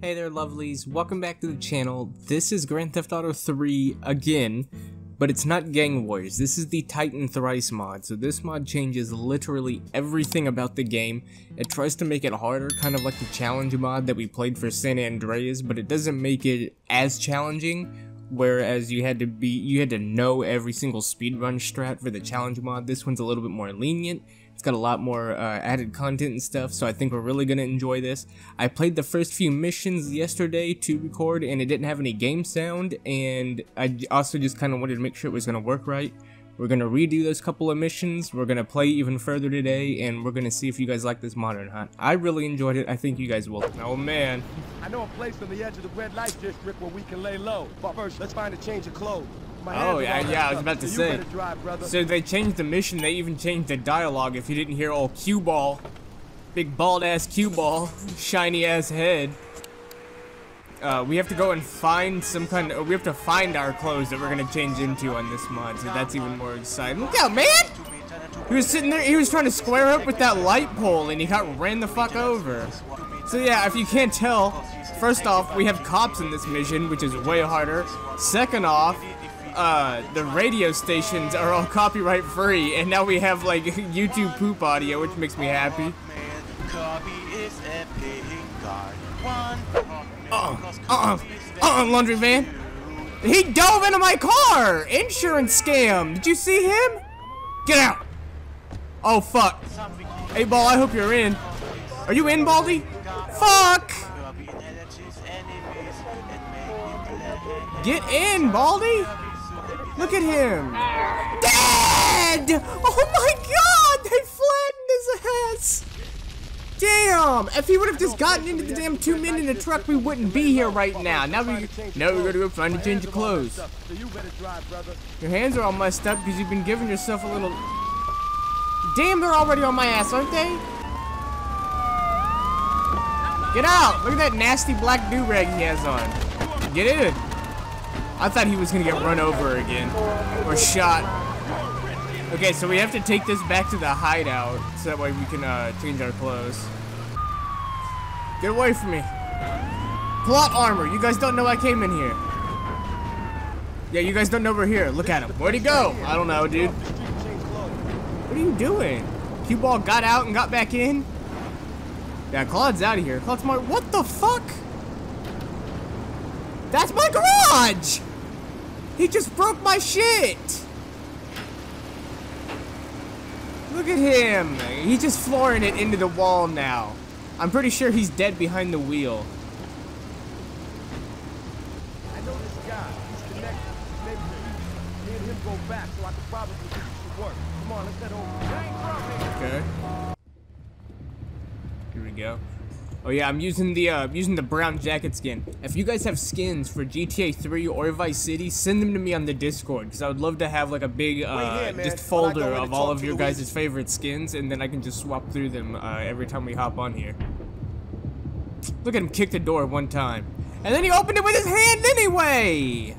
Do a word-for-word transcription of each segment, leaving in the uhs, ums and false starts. Hey there lovelies, welcome back to the channel. This is Grand Theft Auto three again, but it's not Gang Wars. This is the Tightened Thrice mod, so this mod changes literally everything about the game. It tries to make it harder, kind of like the challenge mod that we played for San Andreas, but it doesn't make it as challenging. Whereas you had to be, you had to know every single speedrun strat for the challenge mod. This one's a little bit more lenient. It's got a lot more uh, added content and stuff, so I think we're really gonna enjoy this. I played the first few missions yesterday to record, and it didn't have any game sound, and I also just kind of wanted to make sure it was gonna work right. We're gonna redo those couple of missions, we're gonna play even further today, and we're gonna see if you guys like this mod or not. I really enjoyed it, I think you guys will. Oh man. I know a place on the edge of the red light district where we can lay low, but first let's find a change of clothes. Oh yeah, yeah, I was about to say. So they changed the mission, they even changed the dialogue. If you didn't hear old Q-Ball, big bald ass Q-Ball, shiny ass head. Uh, we have to go and find some kind of, we have to find our clothes that we're gonna change into on this mod, so that's even more exciting. Look out, man! He was sitting there, he was trying to square up with that light pole and he got ran the fuck over. So yeah, if you can't tell, first off, we have cops in this mission, which is way harder. Second off, Uh, the radio stations are all copyright free, and now we have like YouTube poop audio, which makes me happy. Uh-uh, uh-uh, uh-uh, laundry van. He dove into my car! Insurance scam! Did you see him? Get out! Oh, fuck. Hey, Ball, I hope you're in. Are you in, Baldy? Fuck! Get in, Baldy! Look at him! Dead! Oh my god! They flattened his ass! Damn! If he would have just gotten into the damn two men in the truck, we wouldn't be here right now. Now we, now we gotta go find a change of clothes. Your hands are all messed up because you've been giving yourself a little... Damn, they're already on my ass, aren't they? Get out! Look at that nasty black do-rag he has on. Get in! I thought he was gonna get run over again, or shot. Okay, so we have to take this back to the hideout, so that way we can uh, change our clothes. Get away from me. Pull out armor, you guys don't know I came in here. Yeah, you guys don't know we're here, look at him. Where'd he go? I don't know, dude. What are you doing? Q-Ball got out and got back in? Yeah, Claude's out of here. Claude's my, what the fuck? That's my garage! He just broke my shit! Look at him! He's just flooring it into the wall now. I'm pretty sure he's dead behind the wheel. I know this guy. He's connected. Maybe me and him go back so I could probably do some work. Come on, let's get over. Okay. Here we go. Oh yeah, I'm using the uh, using the brown jacket skin. If you guys have skins for G T A three or Vice City, send them to me on the Discord, because I would love to have like a big uh, here, just folder of all of your guys' Luigi. favorite skins, and then I can just swap through them uh, every time we hop on here. Look at him kick the door one time, and then he opened it with his hand anyway!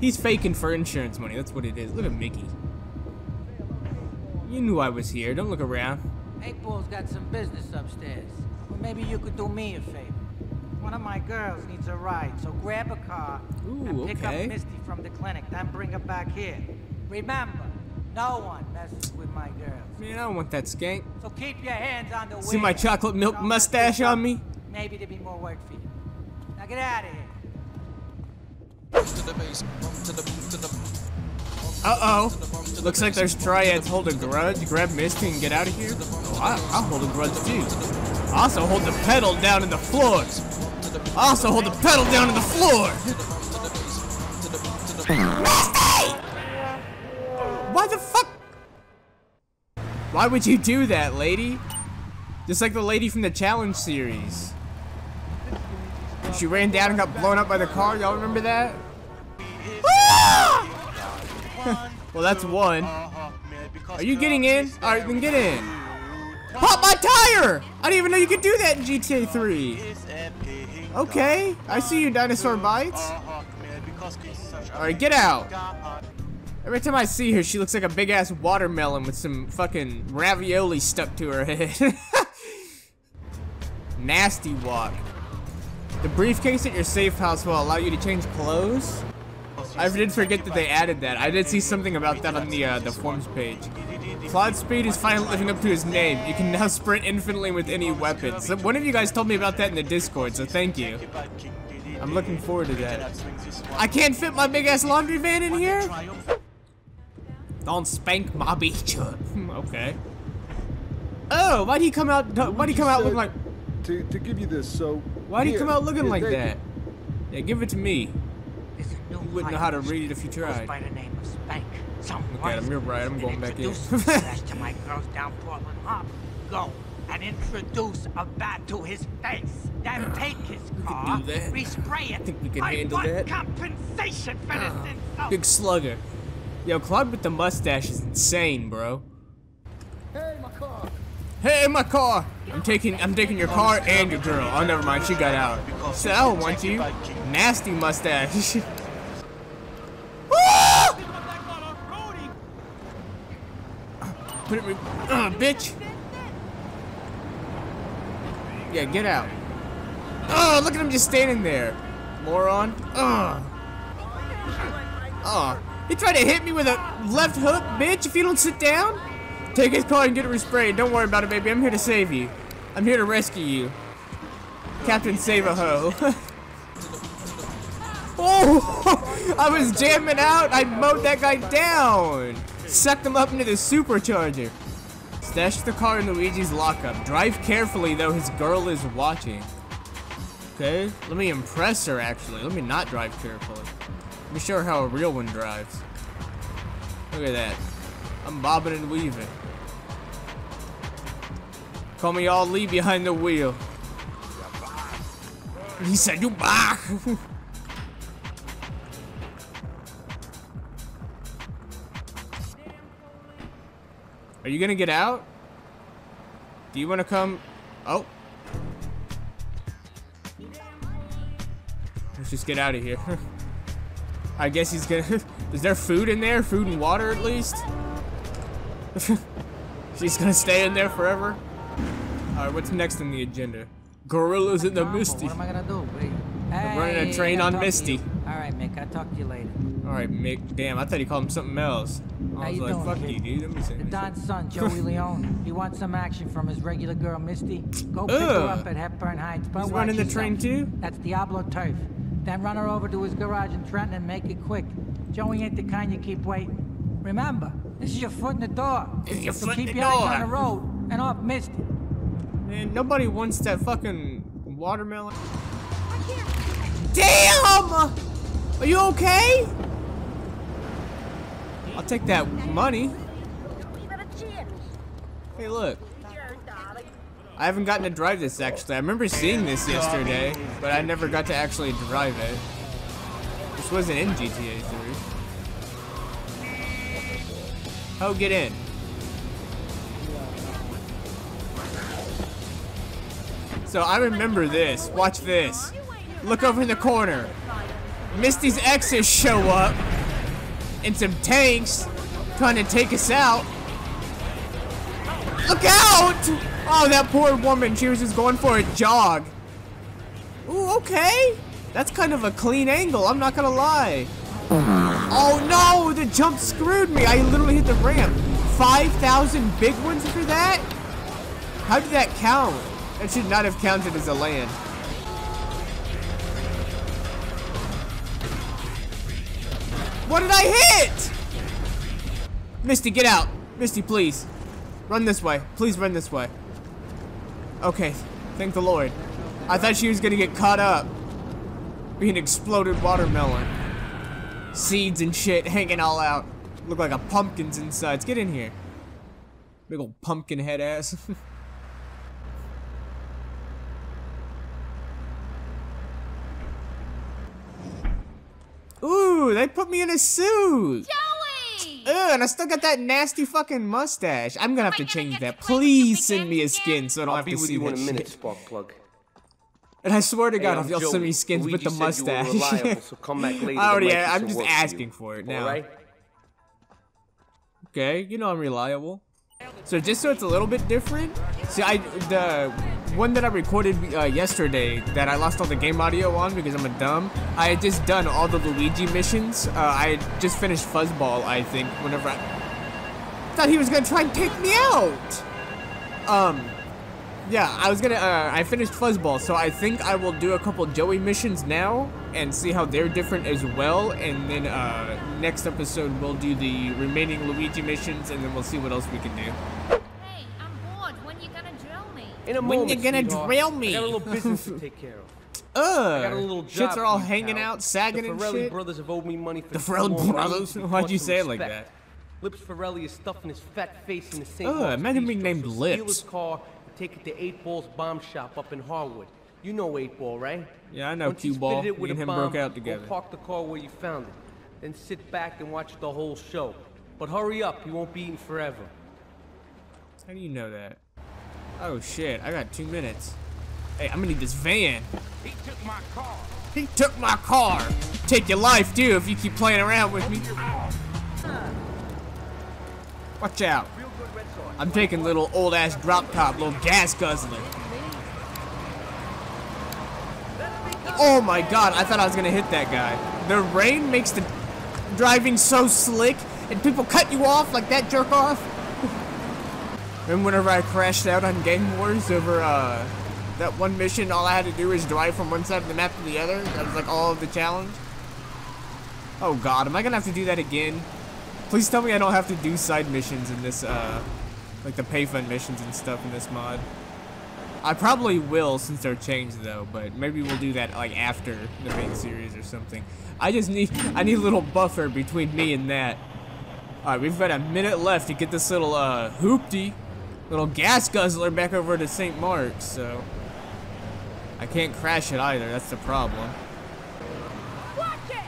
He's faking for insurance money, that's what it is. Look at Mickey. You knew I was here, don't look around. eight-Ball's got some business upstairs. Well, maybe you could do me a favor. One of my girls needs a ride, so grab a car Ooh, and pick okay. up Misty from the clinic, then bring her back here. Remember, no one messes with my girls. Man, I don't want that skank. So keep your hands on the wheel. See my chocolate milk don't mustache on me? Maybe there'll be more work for you. Now get out of here. Uh-oh. Looks like there's triads hold a grudge. Grab Misty and get out of here. Oh, I, I'll hold a grudge too. I also hold the pedal down in the floor. I also hold the pedal down in the floor. Misty! Why the fuck? Why would you do that, lady? Just like the lady from the challenge series. She ran down and got blown up by the car. Y'all remember that? Ah! Well, that's one. Are you getting in? Alright, then get in. Pop my tire! I didn't even know you could do that in G T A three. Okay, I see you, Dinosaur Bites. Alright, get out. Every time I see her, she looks like a big-ass watermelon with some fucking ravioli stuck to her head. Nasty walk. The briefcase at your safe house will allow you to change clothes? I did forget that they added that. I did see something about that on the uh, the forms page. Claude's speed is finally living up to his name. You can now sprint infinitely with any weapon. So one of you guys told me about that in the Discord, so thank you. I'm looking forward to that. I can't fit my big ass laundry van in here? Don't spank my beach. Okay. Oh, why'd he come out? Why'd he come out looking like? To to give you this, so. Why'd he come out looking like that? Yeah, give it to me. You wouldn't know how to read it if you tried. By the name of Spank. Look at him, you're right. I'm going back in. To my girls down Portland Harbor. Go and introduce a bat to his face. Then take his car, respray it. I think we can handle that. Compensation for this insult. Big slugger. Yo, Claude with the mustache is insane, bro. Hey, my car. Hey, my car. I'm taking, I'm taking your car and your girl. Oh, never mind. She got out. So I don't want you. Nasty mustache. Put it, uh, bitch. Yeah, get out. Oh, look at him just standing there, moron. Oh. Oh. He tried to hit me with a left hook, bitch. If you don't sit down, take his car and get it resprayed. Don't worry about it, baby. I'm here to save you. I'm here to rescue you. Captain Save-A-Ho. Oh, I was jamming out. I mowed that guy down. Sucked him up into the supercharger. Stash the car in Luigi's lockup. Drive carefully, though his girl is watching. Okay, let me impress her, actually. Let me not drive carefully. Let me show her how a real one drives. Look at that. I'm bobbing and weaving. Call me all Lee behind the wheel. He said, you bah! Are you gonna get out? Do you wanna come? Oh. Let's just get out of here. I guess he's gonna. Is there food in there? Food and water at least? She's gonna stay in there forever? Alright, what's next on the agenda? Gorillas in the Misty. What am I gonna do? Hey, running a train on Misty. Alright, Mick, I'll talk to you later. Alright, Mick. Damn, I thought he called him something else. I was like, fuck you, dude. Let me see. The Don's son, Joey Leone. He wants some action from his regular girl, Misty. Go pick her up at Hepburn Heights. He's running the train too? That's Diablo Turf. Then run her over to his garage in Trenton and make it quick. Joey ain't the kind you keep waiting. Remember, this is your foot in the door. It's your foot in the door. So keep your eyes on the road and off Misty. Man, nobody wants that fucking watermelon. Damn! Are you okay? I'll take that money. Hey, look. I haven't gotten to drive this, actually. I remember seeing this yesterday, but I never got to actually drive it. This wasn't in G T A three. Oh, get in. So I remember this. Watch this. Look over in the corner. Misty's exes show up. And some tanks trying to take us out. Look out! Oh, that poor woman. She was just going for a jog. Ooh, okay. That's kind of a clean angle. I'm not gonna lie. Oh no! The jump screwed me. I literally hit the ramp. five thousand big ones for that? How did that count? That should not have counted as a land. What did I hit? Misty, get out. Misty, please. Run this way. Please run this way. Okay. Thank the Lord. I thought she was going to get caught up. Being exploded watermelon. Seeds and shit hanging all out. Look like a pumpkin's inside. Let's get in here. Big old pumpkin head ass. Ooh, they put me in a suit. Joey! Ugh, and I still got that nasty fucking mustache. I'm gonna have to change that. Please send me a skin so I don't have to see that shit. And I swear to God, if y'all send me skins with the mustache. I already, I'm just asking for it now. Okay, you know I'm reliable. So just so it's a little bit different. See, I the one that I recorded uh, yesterday that I lost all the game audio on because I'm a dumb. I had just done all the Luigi missions. Uh, I had just finished Fuzzball, I think, whenever I thought he was gonna try and take me out. Um, yeah, I was gonna, uh, I finished Fuzzball, so I think I will do a couple Joey missions now and see how they're different as well. And then, uh, next episode we'll do the remaining Luigi missions and then we'll see what else we can do. In a when moment, you gonna sweetheart. drill me? I got a little business to take care of. Ugh. I got a little job. Shits are all hanging out, out sagging and shit. The Farelly brothers have owed me money for the Farelly brothers. Why'd you say it like that? Lips Forelli is stuffing his fat face in the same. Ugh, imagine being named Lips. Steal his car and take it to eight ball's bomb shop up in Harwood. You know eight ball, right? Yeah, I know Q-Ball. Me and him bomb, broke out together. Go park the car where you found it, then sit back and watch the whole show. But hurry up, you won't be eating forever. How do you know that? Oh shit, I got two minutes. Hey, I'm gonna need this van. He took my car. He took my car. Take your life, too, if you keep playing around with me. Watch out. I'm taking little old ass drop top, little gas guzzler. Oh my god, I thought I was gonna hit that guy. The rain makes the driving so slick, and people cut you off like that jerk off. And whenever I crashed out on Gang Wars over uh, that one mission, all I had to do was drive from one side of the map to the other. That was like all of the challenge. Oh god, am I gonna have to do that again? Please tell me I don't have to do side missions in this, uh, like the payphone missions and stuff in this mod. I probably will since they're changed though, but maybe we'll do that like after the main series or something. I just need, I need a little buffer between me and that. Alright, we've got a minute left to get this little uh, hoopty. Little gas guzzler back over to Saint Mark's, so I can't crash it either. That's the problem. Watch it!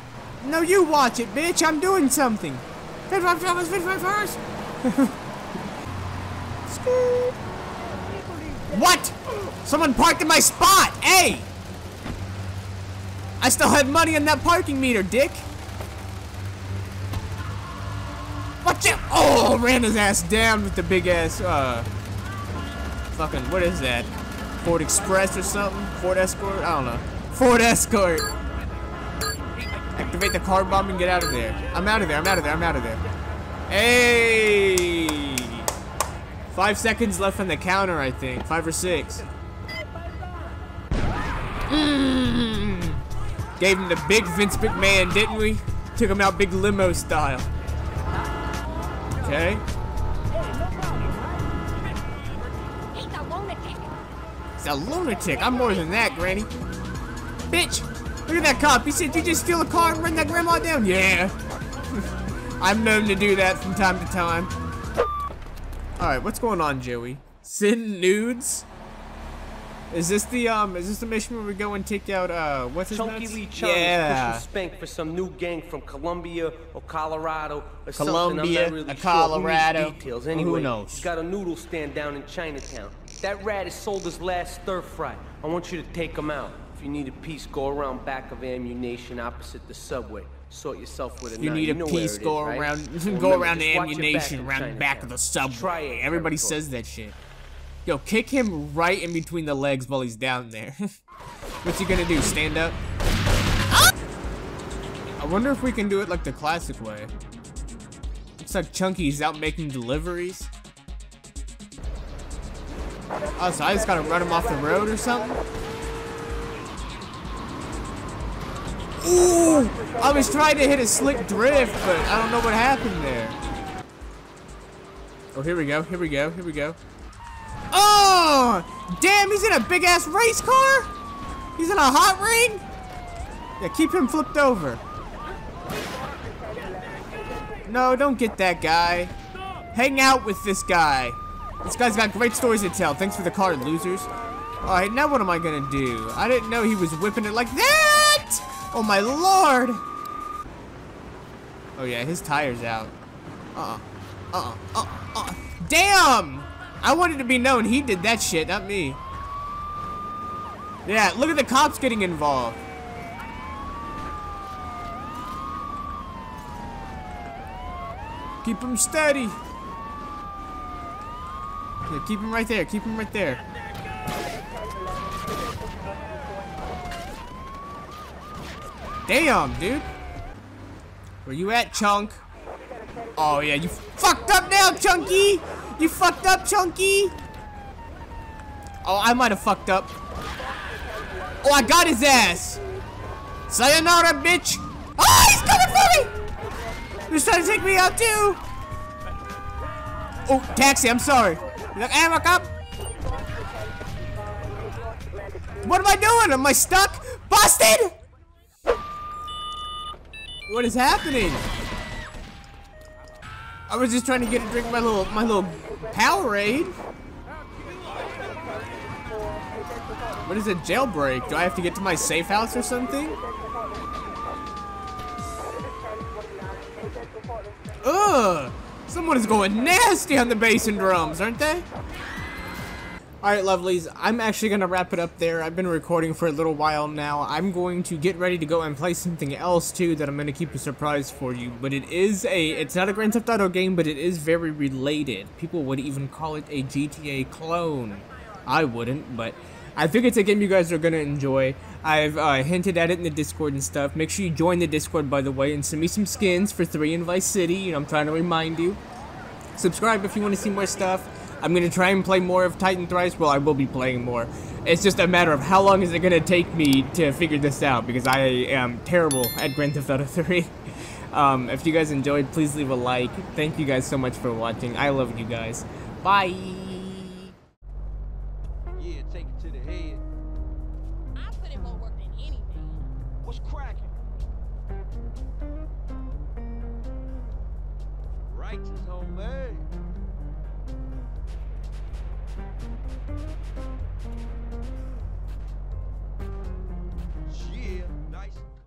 No, you watch it, bitch. I'm doing something. First. What? Someone parked in my spot. Hey! I still had money in that parking meter, dick. Watch out! Oh, ran his ass down with the big ass, uh, fucking, what is that? Ford Express or something? Ford Escort? I don't know. Ford Escort! Activate the car bomb and get out of there. I'm out of there, I'm out of there, I'm out of there. Hey! Five seconds left on the counter, I think. Five or six. Mm. Gave him the big Vince McMahon, didn't we? Took him out big limo style. Okay. He's a lunatic. I'm more than that, Granny. Bitch! Look at that cop. He said, you just steal a car and run that grandma down? Yeah. I'm known to do that from time to time. Alright, what's going on, Joey? Send nudes? Is this the, um, is this the mission where we go and take out, uh, what's his name? Chunky Lee Charlie's yeah. pushing spank for some new gang from Colombia or Colorado or Colombia, something. Colombia, really Colorado, sure. Who, details? Anyway, who knows? He's got a noodle stand down in Chinatown. That rat has sold his last stir fry. I want you to take him out. If you need a piece, go around back of ammunition opposite the subway. Sort yourself with a You nine. need a you know piece, go is, around, right? go around the ammunition, back around the back of the subway. Try it, Everybody territory. says that shit. Yo, kick him right in between the legs while he's down there. What's he gonna do, stand up? I wonder if we can do it like the classic way. Looks like Chunky's out making deliveries. Oh, so I just gotta run him off the road or something? Ooh! I was trying to hit a slick drift, but I don't know what happened there. Oh, here we go, here we go, here we go. Oh, damn, he's in a big ass race car? He's in a hot ring? Yeah, keep him flipped over. No, don't get that guy. Hang out with this guy. This guy's got great stories to tell. Thanks for the car, losers. Alright, now what am I gonna do? I didn't know he was whipping it like that! Oh my lord! Oh yeah, his tire's out. Uh-uh. Uh-uh. Uh-uh. Uh-uh. Damn! I wanted to be known he did that shit, not me. Yeah, look at the cops getting involved. Keep him steady. Yeah, keep him right there, keep him right there. Damn, dude. Where you at, Chunk? Oh, yeah, you fucked up now, Chunky! You fucked up, Chunky! Oh, I might have fucked up. Oh, I got his ass! Sayonara, bitch! Oh, he's coming for me! He's trying to take me out, too! Oh, taxi, I'm sorry. Look, hey, look up! What am I doing? Am I stuck? Busted? What is happening? I was just trying to get a drink, my little, my little Powerade. What is a jailbreak? Do I have to get to my safe house or something? Ugh! Someone is going nasty on the bass and drums, aren't they? Alright, lovelies, I'm actually gonna wrap it up there. I've been recording for a little while now. I'm going to get ready to go and play something else too that I'm gonna keep a surprise for you. But it is a, it's not a Grand Theft Auto game, but it is very related. People would even call it a G T A clone. I wouldn't, but I think it's a game you guys are gonna enjoy. I've uh, hinted at it in the Discord and stuff. Make sure you join the Discord, by the way, and send me some skins for three in Vice City. You know, I'm trying to remind you. Subscribe if you want to see more stuff. I'm going to try and play more of Tightened Thrice. Well, I will be playing more. It's just a matter of how long is it going to take me to figure this out, because I am terrible at Grand Theft Auto three. Um, if you guys enjoyed, please leave a like. Thank you guys so much for watching. I love you guys. Bye. Yeah, take it to the head. I put in more work than anything. What's cracking? Righteous homemade.